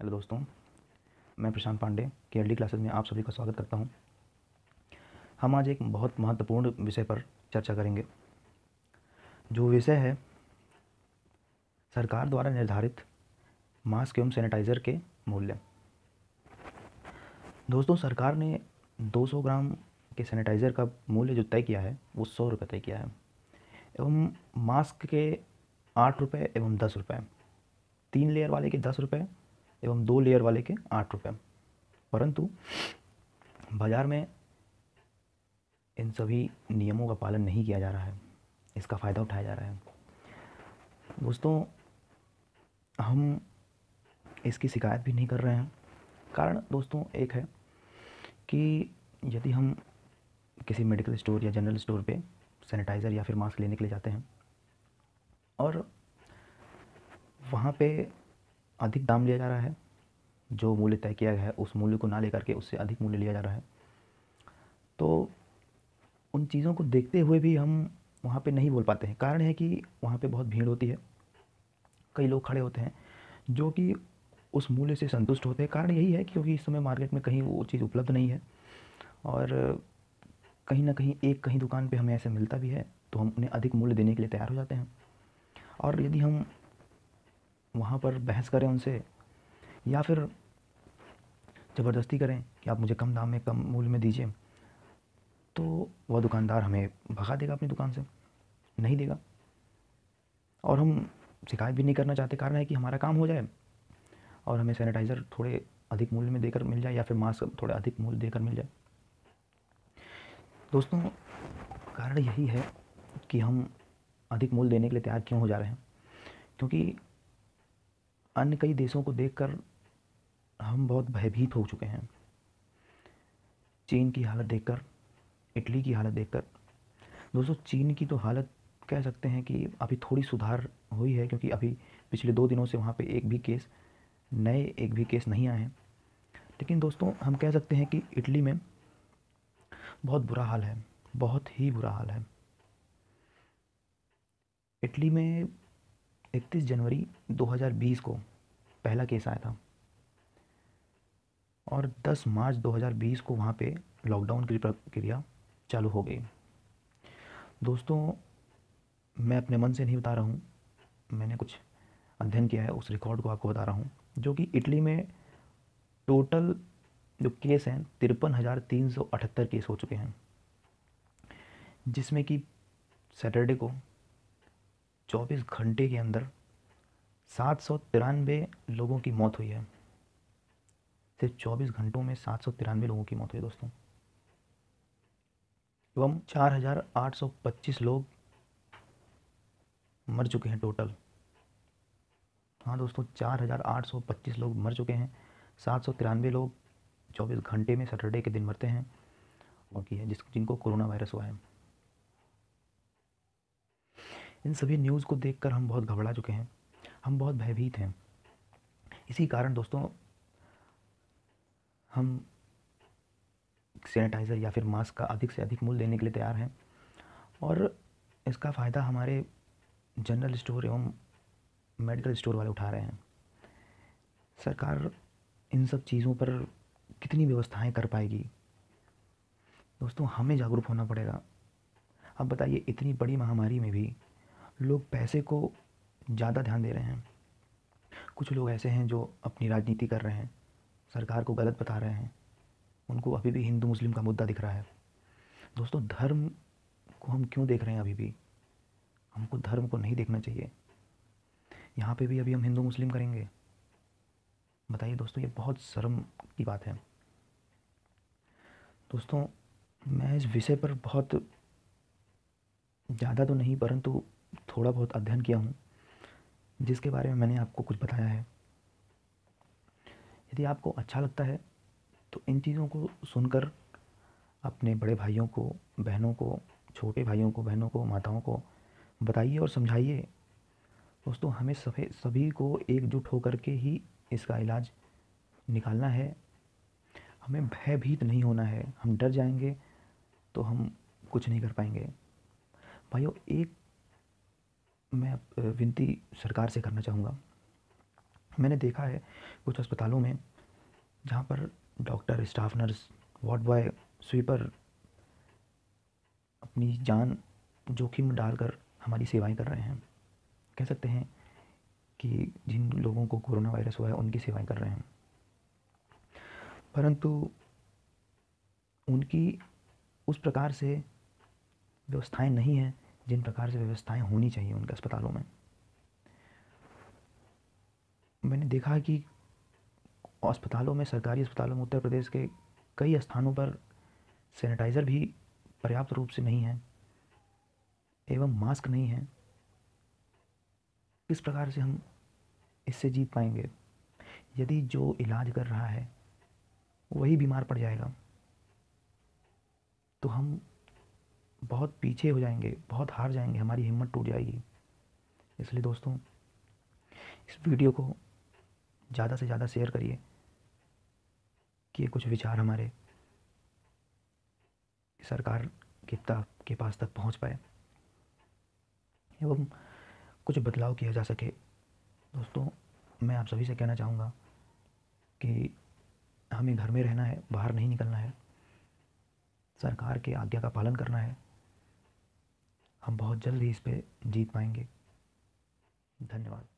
Hello दोस्तों, मैं प्रशांत Pandey KLD classes में आप सभी का स्वागत करता हूं। हम आज एक बहुत महत्वपूर्ण विषय पर चर्चा करेंगे, जो विषय है सरकार द्वारा निर्धारित मास्क एवं सैनिटाइज़र के मूल्य। दोस्तों, सरकार ने 200 ग्राम के सैनिटाइज़र का मूल्य जो तय किया है वो 100 रुपये तय किया है, एवं मास्क के 8 रुपये एवं 10 रुपये, 3 लेयर वाले के 10 रुपये एवं 2 लेयर वाले के 8 रुपये। परंतु बाज़ार में इन सभी नियमों का पालन नहीं किया जा रहा है, इसका फ़ायदा उठाया जा रहा है। दोस्तों, हम इसकी शिकायत भी नहीं कर रहे हैं। कारण दोस्तों एक है कि यदि हम किसी मेडिकल स्टोर या जनरल स्टोर पे सैनिटाइज़र या फिर मास्क लेने के लिए जाते हैं और वहाँ पे अधिक दाम लिया जा रहा है, जो मूल्य तय किया गया है उस मूल्य को ना लेकर के उससे अधिक मूल्य लिया जा रहा है, तो उन चीज़ों को देखते हुए भी हम वहाँ पे नहीं बोल पाते हैं। कारण है कि वहाँ पे बहुत भीड़ होती है, कई लोग खड़े होते हैं जो कि उस मूल्य से संतुष्ट होते हैं। कारण यही है क्योंकि इस समय मार्केट में कहीं वो चीज़ उपलब्ध नहीं है, और कहीं ना कहीं कहीं दुकान पर हमें ऐसे मिलता भी है, तो हम उन्हें अधिक मूल्य देने के लिए तैयार हो जाते हैं। और यदि हम वहाँ पर बहस करें उनसे या फिर ज़बरदस्ती करें कि आप मुझे कम दाम में, कम मूल्य में दीजिए, तो वह दुकानदार हमें भगा देगा, अपनी दुकान से नहीं देगा। और हम शिकायत भी नहीं करना चाहते। कारण है कि हमारा काम हो जाए और हमें सैनिटाइज़र थोड़े अधिक मूल्य में देकर मिल जाए या फिर मास्क थोड़े अधिक मूल्य देकर मिल जाए। दोस्तों, कारण यही है कि हम अधिक मूल्य देने के लिए तैयार क्यों हो जा रहे हैं, क्योंकि अन्य कई देशों को देखकर हम बहुत भयभीत हो चुके हैं। चीन की हालत देखकर, इटली की हालत देखकर। दोस्तों, चीन की तो हालत कह सकते हैं कि अभी थोड़ी सुधार हुई है, क्योंकि अभी पिछले 2 दिनों से वहाँ पे एक भी केस नहीं आए हैं। लेकिन दोस्तों, हम कह सकते हैं कि इटली में बहुत बुरा हाल है, बहुत ही बुरा हाल है। इटली में 31 जनवरी 2020 को पहला केस आया था और 10 मार्च 2020 को वहाँ पे लॉकडाउन की प्रक्रिया चालू हो गई। दोस्तों, मैं अपने मन से नहीं बता रहा हूँ, मैंने कुछ अध्ययन किया है, उस रिकॉर्ड को आपको बता रहा हूँ, जो कि इटली में टोटल जो केस हैं 53,378 केस हो चुके हैं, जिसमें कि सैटरडे को 24 घंटे के अंदर 793 लोगों की मौत हुई है। सिर्फ 24 घंटों में 793 लोगों की मौत हुई है दोस्तों, एवं 4,825 लोग मर चुके हैं टोटल। हाँ दोस्तों, 4,825 लोग मर चुके हैं। 793 लोग 24 घंटे में सैटरडे के दिन मरते हैं, बाकी है जिनको कोरोना वायरस हुआ है। इन सभी न्यूज़ को देखकर हम बहुत घबरा चुके हैं, हम बहुत भयभीत हैं। इसी कारण दोस्तों, हम सैनिटाइज़र या फिर मास्क का अधिक से अधिक मूल्य देने के लिए तैयार हैं, और इसका फ़ायदा हमारे जनरल स्टोर एवं मेडिकल स्टोर वाले उठा रहे हैं। सरकार इन सब चीज़ों पर कितनी व्यवस्थाएं कर पाएगी? दोस्तों, हमें जागरूक होना पड़ेगा। अब बताइए, इतनी बड़ी महामारी में भी लोग पैसे को ज़्यादा ध्यान दे रहे हैं। कुछ लोग ऐसे हैं जो अपनी राजनीति कर रहे हैं, सरकार को गलत बता रहे हैं, उनको अभी भी हिंदू मुस्लिम का मुद्दा दिख रहा है। दोस्तों, धर्म को हम क्यों देख रहे हैं? अभी भी हमको धर्म को नहीं देखना चाहिए। यहाँ पे भी अभी हम हिंदू मुस्लिम करेंगे? बताइए दोस्तों, ये बहुत शर्म की बात है। दोस्तों, मैं इस विषय पर बहुत ज़्यादा तो नहीं, परंतु थोड़ा बहुत अध्ययन किया हूँ, जिसके बारे में मैंने आपको कुछ बताया है। यदि आपको अच्छा लगता है तो इन चीज़ों को सुनकर अपने बड़े भाइयों को, बहनों को, छोटे भाइयों को, बहनों को, माताओं को बताइए और समझाइए। दोस्तों, हमें सभी को एकजुट होकर के ही इसका इलाज निकालना है। हमें भयभीत नहीं होना है। हम डर जाएंगे तो हम कुछ नहीं कर पाएंगे। भाइयों, मैं विनती सरकार से करना चाहूँगा, मैंने देखा है कुछ अस्पतालों में जहाँ पर doctor, staff nurse, ward boy, sweeper अपनी जान जोखिम डालकर हमारी सेवाएं कर रहे हैं। कह सकते हैं कि जिन लोगों को कोरोना वायरस हुआ है उनकी सेवाएं कर रहे हैं, परंतु उनकी उस प्रकार से व्यवस्थाएं नहीं हैं जिन प्रकार से व्यवस्थाएं होनी चाहिए उनके अस्पतालों में। मैंने देखा कि अस्पतालों में, सरकारी अस्पतालों में उत्तर प्रदेश के कई स्थानों पर सैनिटाइज़र भी पर्याप्त रूप से नहीं है एवं मास्क नहीं है। किस प्रकार से हम इससे जीत पाएंगे? यदि जो इलाज कर रहा है वही बीमार पड़ जाएगा तो हम बहुत पीछे हो जाएंगे, बहुत हार जाएंगे, हमारी हिम्मत टूट जाएगी। इसलिए दोस्तों, इस वीडियो को ज़्यादा से ज़्यादा शेयर करिए कि ये कुछ विचार हमारे सरकार के पास तक पहुंच पाए एवं कुछ बदलाव किया जा सके। दोस्तों, मैं आप सभी से कहना चाहूँगा कि हमें घर में रहना है, बाहर नहीं निकलना है, सरकार के आज्ञा का पालन करना है। हम बहुत जल्द ही इस पे जीत पाएंगे। धन्यवाद।